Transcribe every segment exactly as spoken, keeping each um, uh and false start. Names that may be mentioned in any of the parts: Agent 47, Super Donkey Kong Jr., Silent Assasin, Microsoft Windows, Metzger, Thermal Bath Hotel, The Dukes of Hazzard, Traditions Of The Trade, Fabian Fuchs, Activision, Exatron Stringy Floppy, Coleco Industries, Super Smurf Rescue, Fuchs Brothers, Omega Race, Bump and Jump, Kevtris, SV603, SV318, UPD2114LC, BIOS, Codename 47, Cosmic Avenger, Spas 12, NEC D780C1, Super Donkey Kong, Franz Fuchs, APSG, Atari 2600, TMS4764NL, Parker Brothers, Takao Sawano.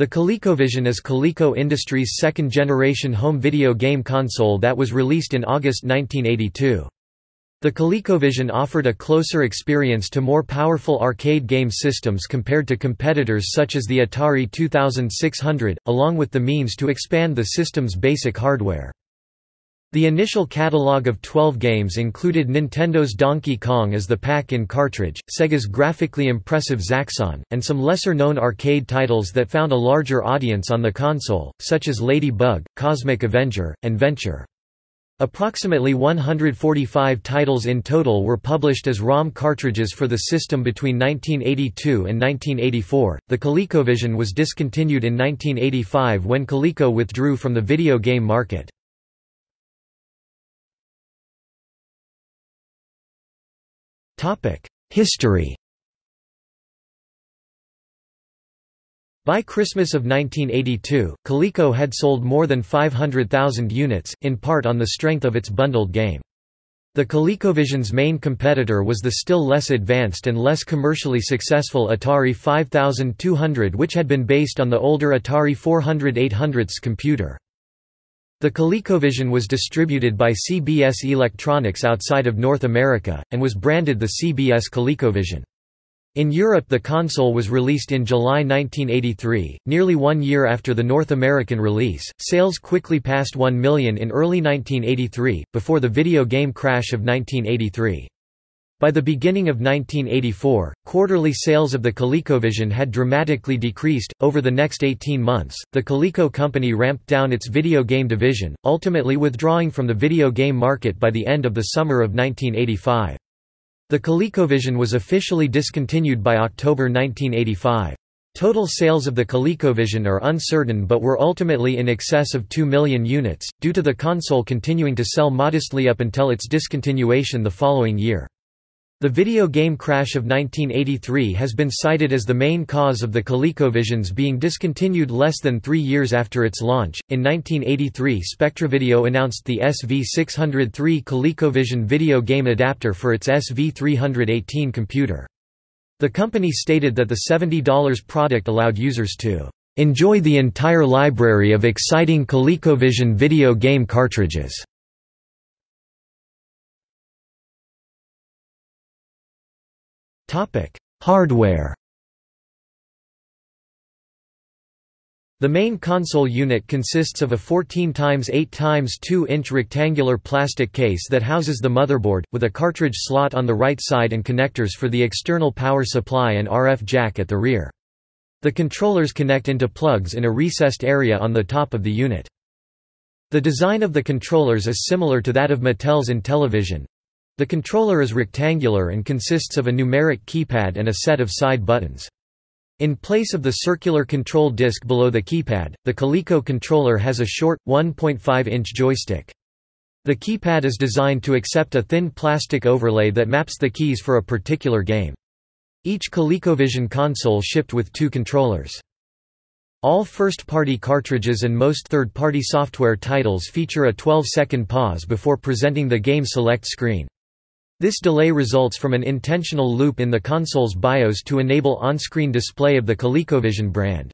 The ColecoVision is Coleco Industries' second-generation home video game console that was released in August nineteen eighty-two. The ColecoVision offered a closer experience to more powerful arcade game systems compared to competitors such as the Atari twenty-six hundred, along with the means to expand the system's basic hardware. The initial catalog of twelve games included Nintendo's Donkey Kong as the pack-in cartridge, Sega's graphically impressive Zaxxon, and some lesser-known arcade titles that found a larger audience on the console, such as Lady Bug, Cosmic Avenger, and Venture. Approximately one hundred forty-five titles in total were published as ROM cartridges for the system between nineteen eighty-two and nineteen eighty-four. The ColecoVision was discontinued in nineteen eighty-five when Coleco withdrew from the video game market. Topic: History. By Christmas of nineteen eighty-two, Coleco had sold more than five hundred thousand units, in part on the strength of its bundled game. The ColecoVision's main competitor was the still less advanced and less commercially successful Atari fifty-two hundred, which had been based on the older Atari four hundred eight hundred's computer. The ColecoVision was distributed by C B S Electronics outside of North America, and was branded the C B S ColecoVision. In Europe, the console was released in July nineteen eighty-three, nearly one year after the North American release. Sales quickly passed one million in early nineteen eighty-three, before the video game crash of nineteen eighty-three. By the beginning of nineteen eighty-four, quarterly sales of the ColecoVision had dramatically decreased. Over the next eighteen months, the Coleco company ramped down its video game division, ultimately withdrawing from the video game market by the end of the summer of nineteen eighty-five. The ColecoVision was officially discontinued by October nineteen eighty-five. Total sales of the ColecoVision are uncertain but were ultimately in excess of two million units, due to the console continuing to sell modestly up until its discontinuation the following year. The video game crash of nineteen eighty-three has been cited as the main cause of the ColecoVision's being discontinued less than three years after its launch. In nineteen eighty-three, SpectraVideo announced the S V six oh three ColecoVision video game adapter for its S V three eighteen computer. The company stated that the seventy dollar product allowed users to enjoy the entire library of exciting ColecoVision video game cartridges. Hardware. The main console unit consists of a fourteen by eight by two inch rectangular plastic case that houses the motherboard, with a cartridge slot on the right side and connectors for the external power supply and R F jack at the rear. The controllers connect into plugs in a recessed area on the top of the unit. The design of the controllers is similar to that of Mattel's Intellivision. The controller is rectangular and consists of a numeric keypad and a set of side buttons. In place of the circular control disc below the keypad, the Coleco controller has a short, one point five inch joystick. The keypad is designed to accept a thin plastic overlay that maps the keys for a particular game. Each ColecoVision console shipped with two controllers. All first-party cartridges and most third-party software titles feature a twelve second pause before presenting the game select screen. This delay results from an intentional loop in the console's BIOS to enable on-screen display of the ColecoVision brand.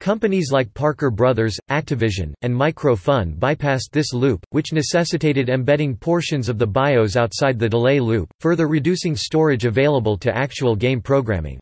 Companies like Parker Brothers, Activision, and Microfun bypassed this loop, which necessitated embedding portions of the BIOS outside the delay loop, further reducing storage available to actual game programming.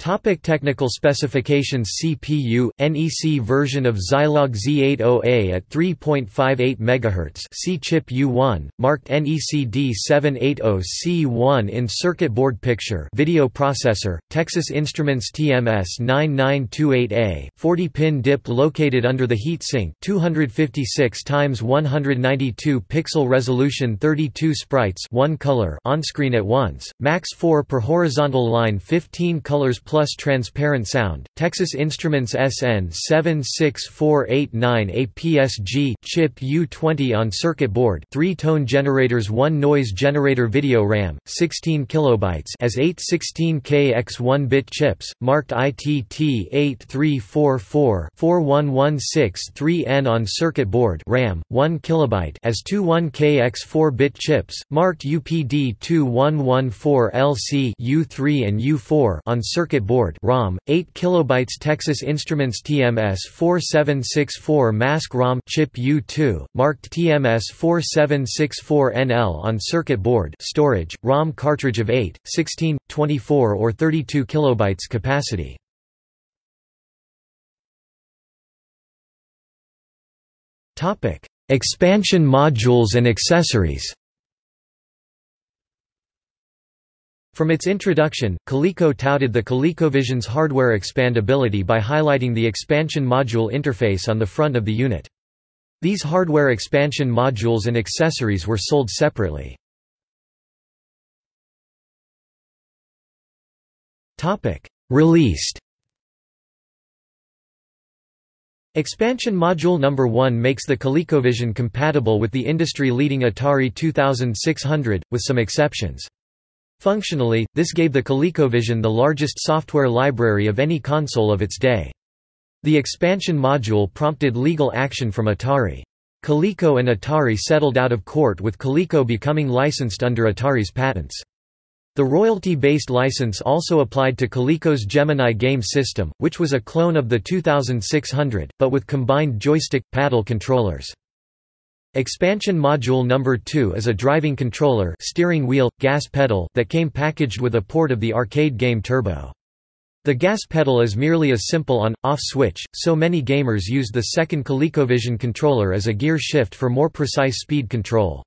Topic: Technical specifications. C P U, N E C version of Zilog Z eighty A at three point five eight megahertz, C-chip U one, marked N E C D seven eighty C one in circuit board picture video processor, Texas Instruments T M S nine nine two eight A, forty pin dip located under the heat sink, two fifty-six by one ninety-two pixel resolution, thirty-two sprites, one color on screen at once, max four per horizontal line, fifteen colors plus transparent sound, Texas Instruments S N seven six four eight nine A P S G, chip U twenty on circuit board, three tone generators, one noise generator, video RAM, sixteen kilobytes as eight sixteen K by one bit chips, marked I T T eight three four four four one one six three N on circuit board, RAM, one kilobyte as two one K by four bit chips, marked U P D two one one four L C U three and U four on circuit circuit board ROM, eight kilobyte Texas Instruments T M S four seven six four mask ROM chip U two, marked T M S four seven six four N L on circuit board storage, ROM cartridge of eight, sixteen, twenty-four or thirty-two kilobytes capacity. Expansion modules and accessories. From its introduction, Coleco touted the ColecoVision's hardware expandability by highlighting the expansion module interface on the front of the unit. These hardware expansion modules and accessories were sold separately. Released. Expansion Module number one makes the ColecoVision compatible with the industry-leading Atari twenty-six hundred, with some exceptions. Functionally, this gave the ColecoVision the largest software library of any console of its day. The expansion module prompted legal action from Atari. Coleco and Atari settled out of court, with Coleco becoming licensed under Atari's patents. The royalty-based license also applied to Coleco's Gemini game system, which was a clone of the twenty-six hundred, but with combined joystick-paddle controllers. Expansion Module number two is a driving controller, steering wheel, gas pedal that came packaged with a port of the arcade game Turbo. The gas pedal is merely a simple on-off switch, so many gamers used the second ColecoVision controller as a gear shift for more precise speed control.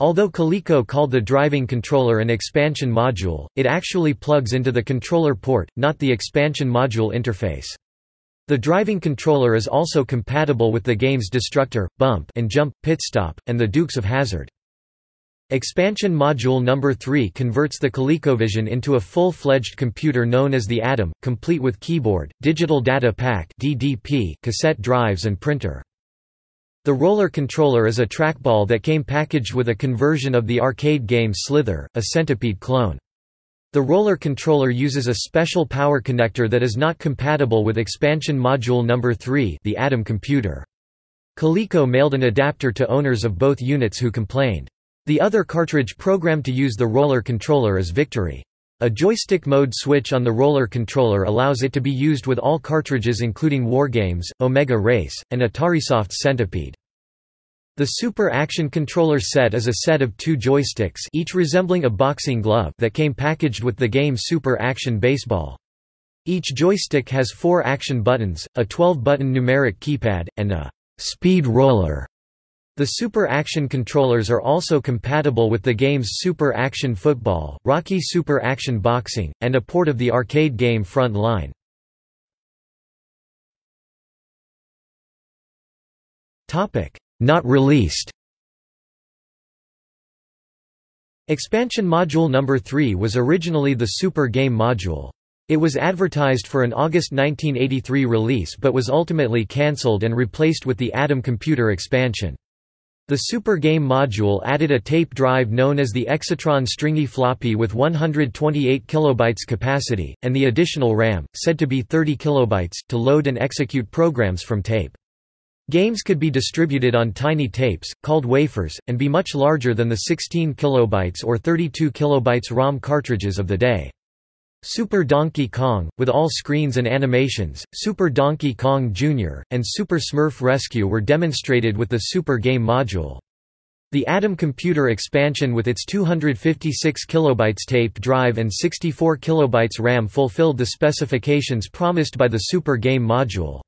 Although Coleco called the driving controller an expansion module, it actually plugs into the controller port, not the expansion module interface. The driving controller is also compatible with the game's Destructor, Bump and Jump, Pit Stop, and the Dukes of Hazzard. Expansion Module number three converts the ColecoVision into a full-fledged computer known as the Atom, complete with keyboard, digital data pack (D D P), cassette drives and printer. The roller controller is a trackball that came packaged with a conversion of the arcade game Slither, a Centipede clone. The roller controller uses a special power connector that is not compatible with Expansion Module number three, the Atom computer. Coleco mailed an adapter to owners of both units who complained. The other cartridge programmed to use the roller controller is Victory. A joystick mode switch on the roller controller allows it to be used with all cartridges including Wargames, Omega Race, and Atarisoft's Centipede. The Super Action Controller set is a set of two joysticks, each resembling a boxing glove, that came packaged with the game Super Action Baseball. Each joystick has four action buttons, a twelve button numeric keypad, and a speed roller. The Super Action Controllers are also compatible with the games Super Action Football, Rocky Super Action Boxing, and a port of the arcade game Front Line. Not released. Expansion Module number three was originally the Super Game Module. It was advertised for an August nineteen eighty-three release but was ultimately cancelled and replaced with the Atom computer expansion. The Super Game Module added a tape drive known as the Exatron Stringy Floppy with one hundred twenty-eight kilobytes capacity, and the additional RAM, said to be thirty kilobytes, to load and execute programs from tape. Games could be distributed on tiny tapes, called wafers, and be much larger than the sixteen kilobytes or thirty-two kilobytes ROM cartridges of the day. Super Donkey Kong, with all screens and animations, Super Donkey Kong Junior, and Super Smurf Rescue were demonstrated with the Super Game Module. The Atom computer expansion with its two hundred fifty-six kilobytes tape drive and sixty-four kilobytes RAM fulfilled the specifications promised by the Super Game Module.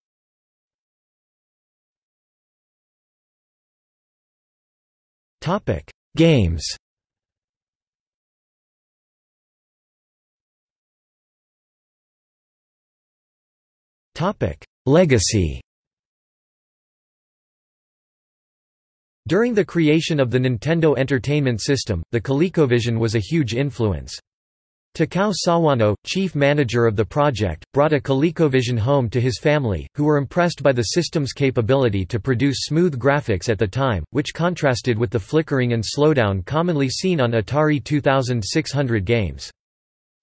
Topic: Games. Topic: Legacy. During the creation of the Nintendo Entertainment System, the ColecoVision was a huge influence. Takao Sawano, chief manager of the project, brought a ColecoVision home to his family, who were impressed by the system's capability to produce smooth graphics at the time, which contrasted with the flickering and slowdown commonly seen on Atari twenty-six hundred games.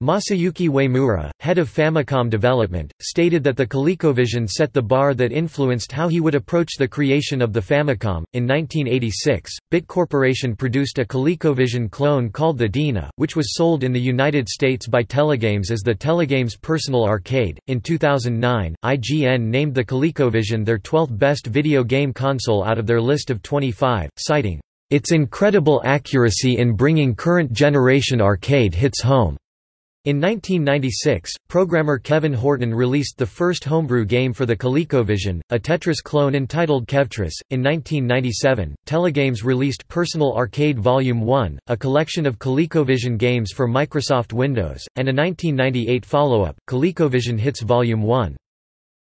Masayuki Uemura, head of Famicom development, stated that the ColecoVision set the bar that influenced how he would approach the creation of the Famicom. In nineteen eighty-six, Bit Corporation produced a ColecoVision clone called the Dina, which was sold in the United States by Telegames as the Telegames Personal Arcade. In two thousand nine, I G N named the ColecoVision their twelfth best video game console out of their list of twenty-five, citing its incredible accuracy in bringing current generation arcade hits home. In nineteen ninety-six, programmer Kevin Horton released the first homebrew game for the ColecoVision, a Tetris clone entitled Kevtris. In nineteen ninety-seven, Telegames released Personal Arcade Volume one, a collection of ColecoVision games for Microsoft Windows, and a nineteen ninety-eight follow-up, ColecoVision Hits Volume one.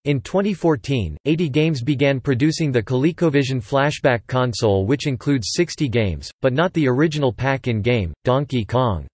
In twenty fourteen, eighty games began producing the ColecoVision Flashback console, which includes sixty games, but not the original pack in game, Donkey Kong.